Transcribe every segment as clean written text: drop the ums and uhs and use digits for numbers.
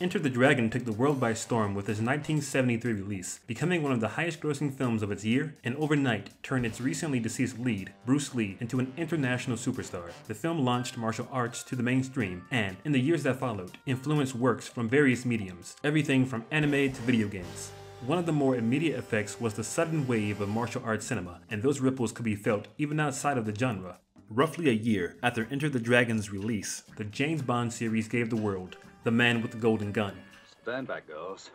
Enter the Dragon took the world by storm with its 1973 release, becoming one of the highest-grossing films of its year, and overnight turned its recently deceased lead, Bruce Lee, into an international superstar. The film launched martial arts to the mainstream and, in the years that followed, influenced works from various mediums, everything from anime to video games. One of the more immediate effects was the sudden wave of martial arts cinema, and those ripples could be felt even outside of the genre. Roughly a year after Enter the Dragon's release, the James Bond series gave the world The Man with the Golden Gun. Stand back, girls.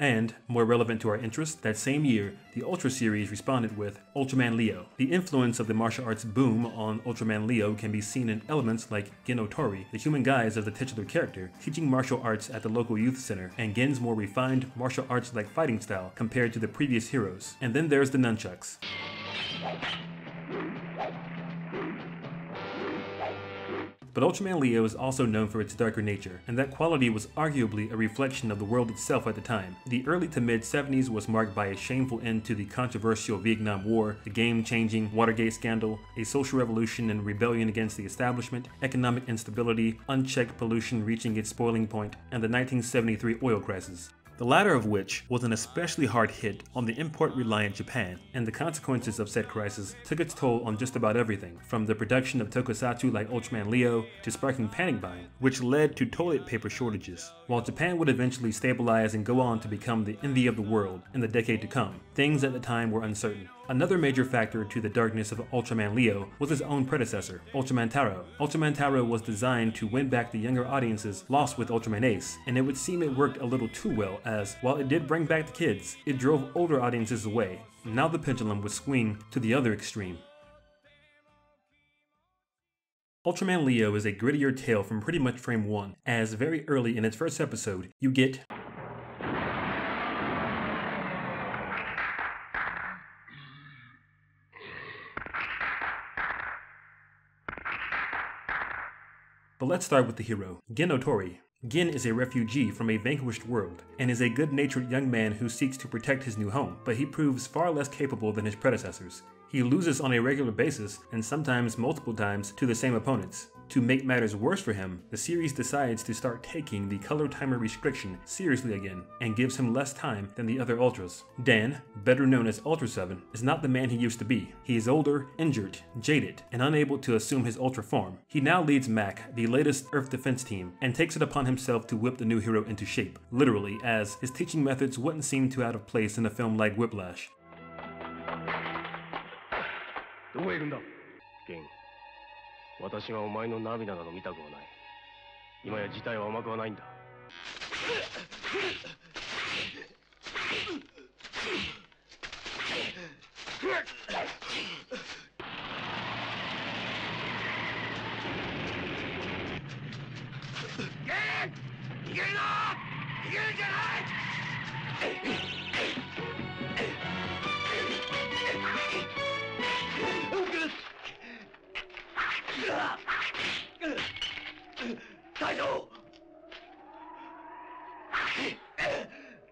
And, more relevant to our interest, that same year, the Ultra series responded with Ultraman Leo. The influence of the martial arts boom on Ultraman Leo can be seen in elements like Gen Otori, the human guise of the titular character, teaching martial arts at the local youth center, and Gen's more refined martial arts-like fighting style compared to the previous heroes. And then there's the nunchucks. But Ultraman Leo is also known for its darker nature, and that quality was arguably a reflection of the world itself at the time. The early to mid-70s was marked by a shameful end to the controversial Vietnam War, the game-changing Watergate scandal, a social revolution and rebellion against the establishment, economic instability, unchecked pollution reaching its boiling point, and the 1973 oil crisis. The latter of which was an especially hard hit on the import-reliant Japan, and the consequences of said crisis took its toll on just about everything, from the production of tokusatsu like Ultraman Leo to sparking panic buying, which led to toilet paper shortages. While Japan would eventually stabilize and go on to become the envy of the world in the decade to come, things at the time were uncertain. Another major factor to the darkness of Ultraman Leo was his own predecessor, Ultraman Taro. Ultraman Taro was designed to win back the younger audiences lost with Ultraman Ace, and it would seem it worked a little too well as, while it did bring back the kids, it drove older audiences away. Now the pendulum would swing to the other extreme. Ultraman Leo is a grittier tale from pretty much frame one, as very early in its first episode, you get But let's start with the hero, Gen Otori. Gen is a refugee from a vanquished world, and is a good-natured young man who seeks to protect his new home, but he proves far less capable than his predecessors. He loses on a regular basis, and sometimes multiple times, to the same opponents. To make matters worse for him, the series decides to start taking the color timer restriction seriously again, and gives him less time than the other Ultras. Dan, better known as Ultra Seven, is not the man he used to be. He is older, injured, jaded, and unable to assume his Ultra form. He now leads Mac, the latest Earth defense team, and takes it upon himself to whip the new hero into shape, literally, as his teaching methods wouldn't seem too out of place in a film like Whiplash.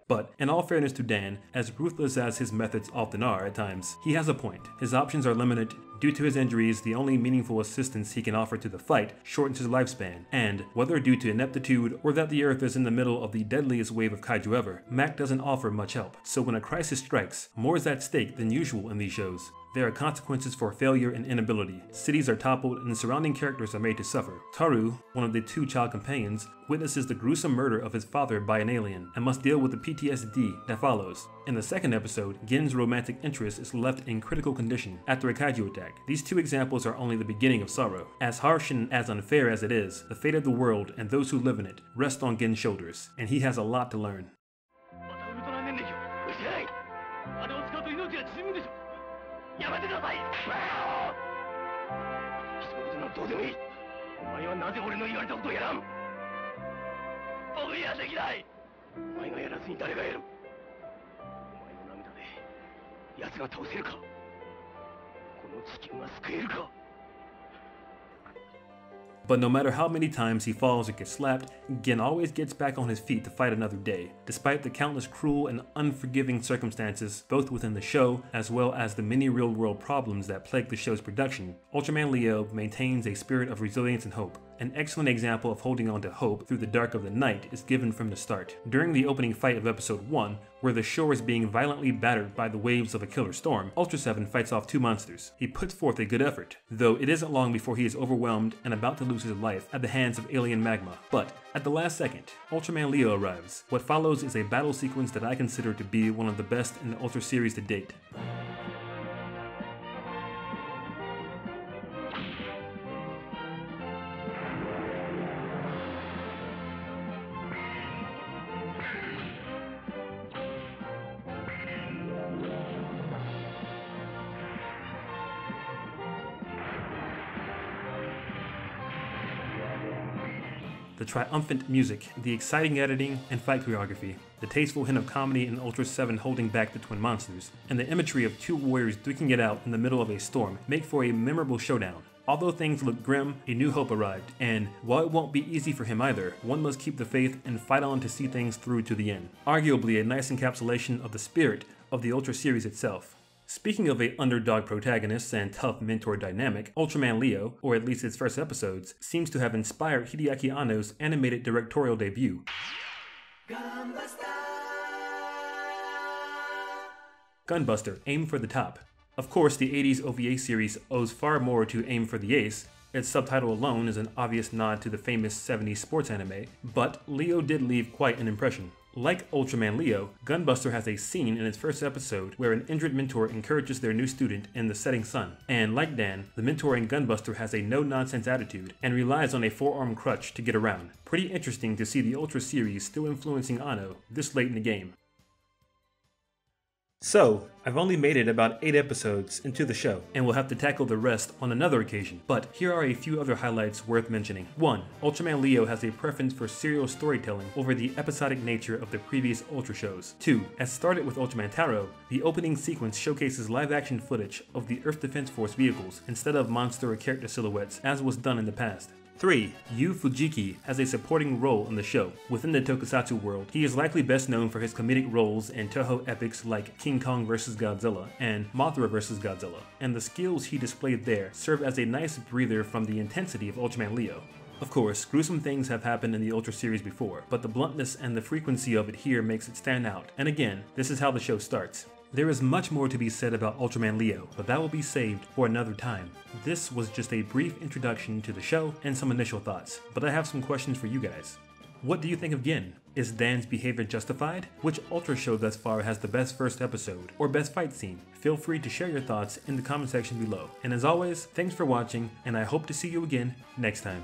But, in all fairness to Dan, as ruthless as his methods often are at times, he has a point. His options are limited. Due to his injuries, the only meaningful assistance he can offer to the fight shortens his lifespan, and, whether due to ineptitude or that the Earth is in the middle of the deadliest wave of kaiju ever, Mac doesn't offer much help. So when a crisis strikes, more is at stake than usual in these shows. There are consequences for failure and inability. Cities are toppled and the surrounding characters are made to suffer. Taru, one of the two child companions, witnesses the gruesome murder of his father by an alien and must deal with the PTSD that follows. In the second episode, Gen's romantic interest is left in critical condition after a kaiju attack. These two examples are only the beginning of sorrow. As harsh and as unfair as it is, the fate of the world and those who live in it rest on Gen's shoulders, and he has a lot to learn. But no matter how many times he falls and gets slapped, Gen always gets back on his feet to fight another day, despite the countless cruel and unforgiving circumstances both within the show as well as the many real-world problems that plague the show's production. Ultraman Leo maintains a spirit of resilience and hope. An excellent example of holding on to hope through the dark of the night is given from the start, during the opening fight of episode 1, where the shore is being violently battered by the waves of a killer storm. Ultra Seven fights off two monsters. He puts forth a good effort, though it isn't long before he is overwhelmed and about to lose his life at the hands of alien magma. But at the last second, Ultraman Leo arrives. What follows is a battle sequence that I consider to be one of the best in the Ultra series to date. The triumphant music, the exciting editing and fight choreography, the tasteful hint of comedy in Ultra 7 holding back the twin monsters, and the imagery of two warriors duking it out in the middle of a storm make for a memorable showdown. Although things looked grim, a new hope arrived, and while it won't be easy for him either, one must keep the faith and fight on to see things through to the end. Arguably a nice encapsulation of the spirit of the Ultra series itself. Speaking of a underdog protagonist and tough mentor dynamic, Ultraman Leo, or at least its first episodes, seems to have inspired Hideaki Anno's animated directorial debut, Gunbuster, Aim for the Top. Of course, the 80s OVA series owes far more to Aim for the Ace. Its subtitle alone is an obvious nod to the famous 70s sports anime, but Leo did leave quite an impression. Like Ultraman Leo, Gunbuster has a scene in its first episode where an injured mentor encourages their new student in the setting sun. And like Dan, the mentor in Gunbuster has a no-nonsense attitude and relies on a forearm crutch to get around. Pretty interesting to see the Ultra series still influencing Anno this late in the game. So, I've only made it about 8 episodes into the show, and we'll have to tackle the rest on another occasion, but here are a few other highlights worth mentioning. 1. Ultraman Leo has a preference for serial storytelling over the episodic nature of the previous Ultra shows. 2. As started with Ultraman Taro, the opening sequence showcases live-action footage of the Earth Defense Force vehicles instead of monster or character silhouettes as was done in the past. 3. Yu Fujiki has a supporting role in the show. Within the tokusatsu world, he is likely best known for his comedic roles in Toho epics like King Kong vs. Godzilla and Mothra vs. Godzilla, and the skills he displayed there serve as a nice breather from the intensity of Ultraman Leo. Of course, gruesome things have happened in the Ultra series before, but the bluntness and the frequency of it here makes it stand out, and again, this is how the show starts. There is much more to be said about Ultraman Leo, but that will be saved for another time. This was just a brief introduction to the show and some initial thoughts, but I have some questions for you guys. What do you think of Gen? Is Dan's behavior justified? Which Ultra show thus far has the best first episode or best fight scene? Feel free to share your thoughts in the comment section below. And as always, thanks for watching, and I hope to see you again next time.